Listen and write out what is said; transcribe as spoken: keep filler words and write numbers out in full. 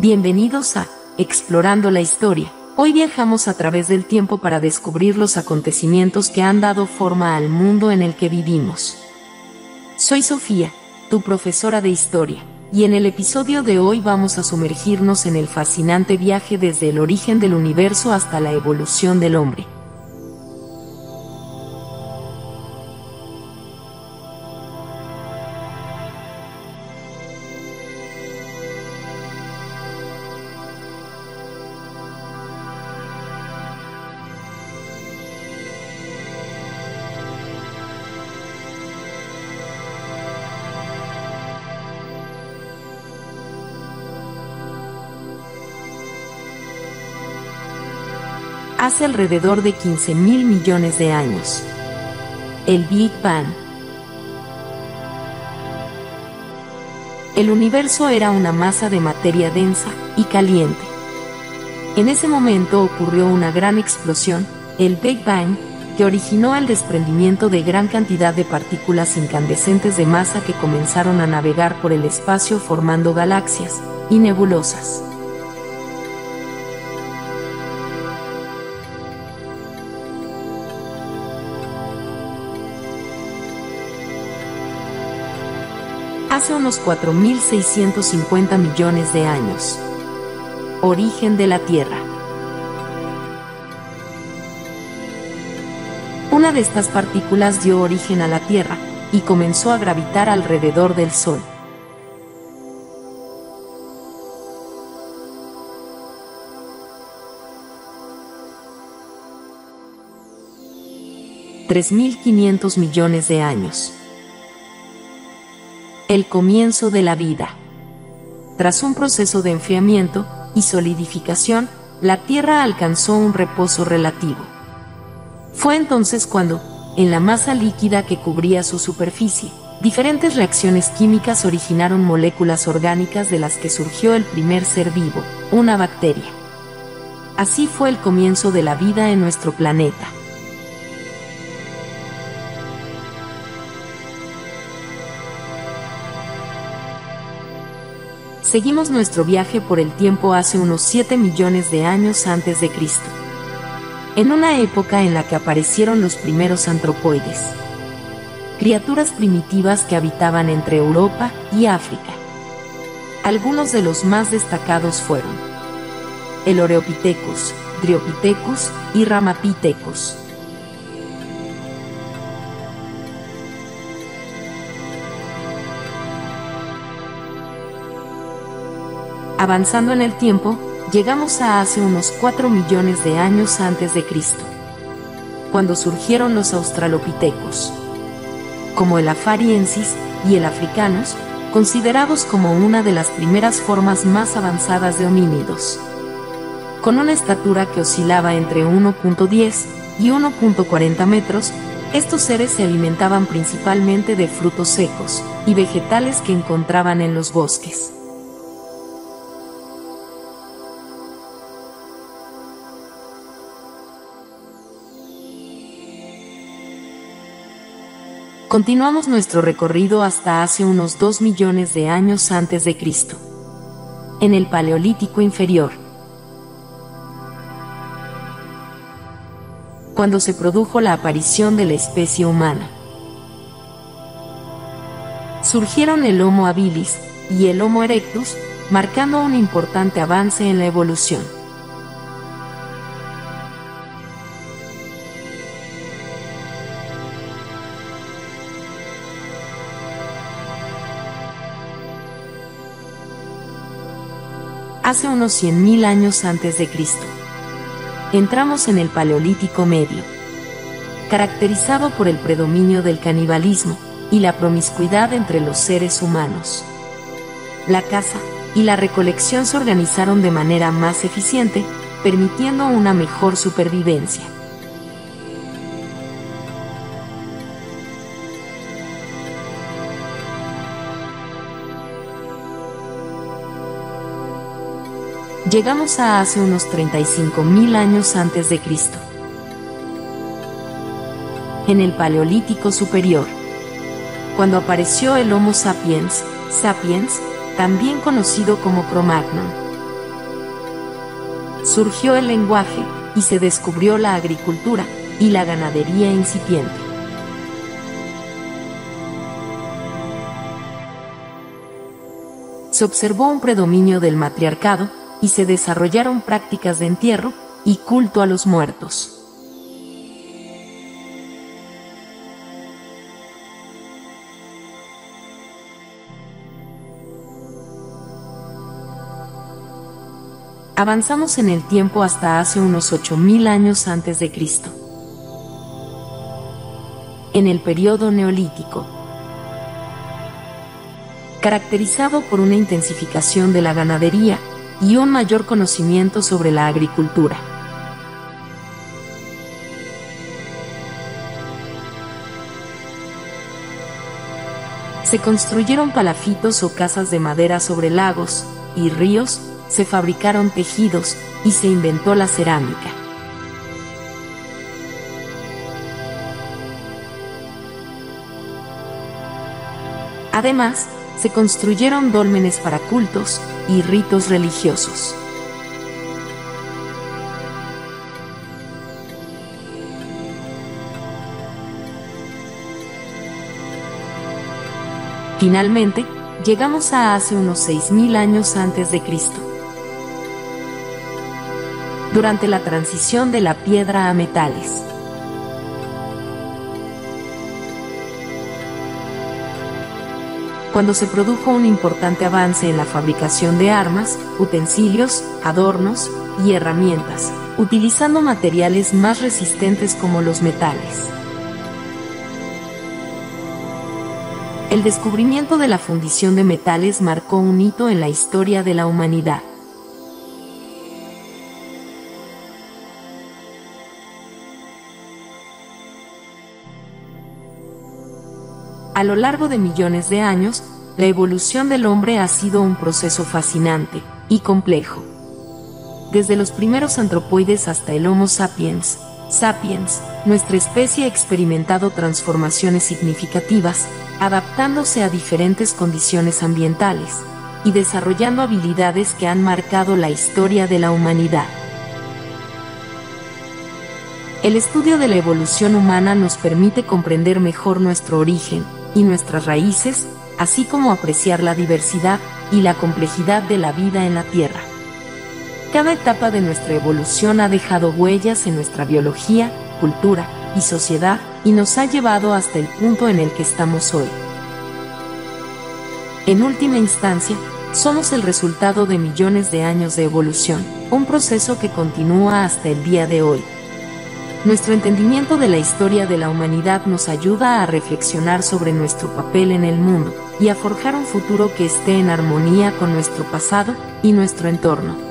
Bienvenidos a Explorando la Historia. Hoy viajamos a través del tiempo para descubrir los acontecimientos que han dado forma al mundo en el que vivimos. Soy Sofía, tu profesora de historia, y en el episodio de hoy vamos a sumergirnos en el fascinante viaje desde el origen del universo hasta la evolución del hombre. Hace alrededor de quince mil millones de años. El Big Bang. El universo era una masa de materia densa y caliente. En ese momento ocurrió una gran explosión, el Big Bang, que originó el desprendimiento de gran cantidad de partículas incandescentes de masa que comenzaron a navegar por el espacio formando galaxias y nebulosas. Hace unos cuatro mil seiscientos cincuenta millones de años. Origen de la Tierra. Una de estas partículas dio origen a la Tierra y comenzó a gravitar alrededor del Sol. tres mil quinientos millones de años. El comienzo de la vida. Tras un proceso de enfriamiento y solidificación, la Tierra alcanzó un reposo relativo. Fue entonces cuando, en la masa líquida que cubría su superficie, diferentes reacciones químicas originaron moléculas orgánicas de las que surgió el primer ser vivo, una bacteria. Así fue el comienzo de la vida en nuestro planeta. Seguimos nuestro viaje por el tiempo hace unos siete millones de años antes de Cristo, en una época en la que aparecieron los primeros antropoides, criaturas primitivas que habitaban entre Europa y África. Algunos de los más destacados fueron el Oreopithecus, Dryopithecus y Ramapithecus. Avanzando en el tiempo, llegamos a hace unos cuatro millones de años antes de Cristo, cuando surgieron los australopithecus, como el afarensis y el africanus, considerados como una de las primeras formas más avanzadas de homínidos, con una estatura que oscilaba entre uno punto diez y uno punto cuarenta metros. Estos seres se alimentaban principalmente de frutos secos y vegetales que encontraban en los bosques. Continuamos nuestro recorrido hasta hace unos dos millones de años antes de Cristo, en el Paleolítico inferior, cuando se produjo la aparición de la especie humana. Surgieron el Homo habilis y el Homo erectus, marcando un importante avance en la evolución. Hace unos cien mil años antes de Cristo, entramos en el Paleolítico medio, caracterizado por el predominio del canibalismo y la promiscuidad entre los seres humanos. La caza y la recolección se organizaron de manera más eficiente, permitiendo una mejor supervivencia. Llegamos a hace unos treinta y cinco mil años antes de Cristo, en el Paleolítico superior, cuando apareció el Homo sapiens sapiens, también conocido como Cromagnon. surgió el lenguaje, y se descubrió la agricultura, y la ganadería incipiente. Se observó un predominio del matriarcado, y se desarrollaron prácticas de entierro, y culto a los muertos. Avanzamos en el tiempo hasta hace unos ocho mil años antes de Cristo. En el periodo Neolítico, caracterizado por una intensificación de la ganadería y un mayor conocimiento sobre la agricultura. Se construyeron palafitos o casas de madera sobre lagos y ríos, se fabricaron tejidos y se inventó la cerámica. Además, se construyeron dólmenes para cultos y ritos religiosos. Finalmente, llegamos a hace unos seis mil años antes de Cristo. Durante la transición de la piedra a metales. Cuando se produjo un importante avance en la fabricación de armas, utensilios, adornos y herramientas, utilizando materiales más resistentes como los metales. El descubrimiento de la fundición de metales marcó un hito en la historia de la humanidad. A lo largo de millones de años, la evolución del hombre ha sido un proceso fascinante y complejo. Desde los primeros antropoides hasta el Homo sapiens sapiens, nuestra especie ha experimentado transformaciones significativas, adaptándose a diferentes condiciones ambientales y desarrollando habilidades que han marcado la historia de la humanidad. El estudio de la evolución humana nos permite comprender mejor nuestro origen y nuestras raíces, así como apreciar la diversidad y la complejidad de la vida en la Tierra. Cada etapa de nuestra evolución ha dejado huellas en nuestra biología, cultura y sociedad, y nos ha llevado hasta el punto en el que estamos hoy. En última instancia, somos el resultado de millones de años de evolución, un proceso que continúa hasta el día de hoy. Nuestro entendimiento de la historia de la humanidad nos ayuda a reflexionar sobre nuestro papel en el mundo y a forjar un futuro que esté en armonía con nuestro pasado y nuestro entorno.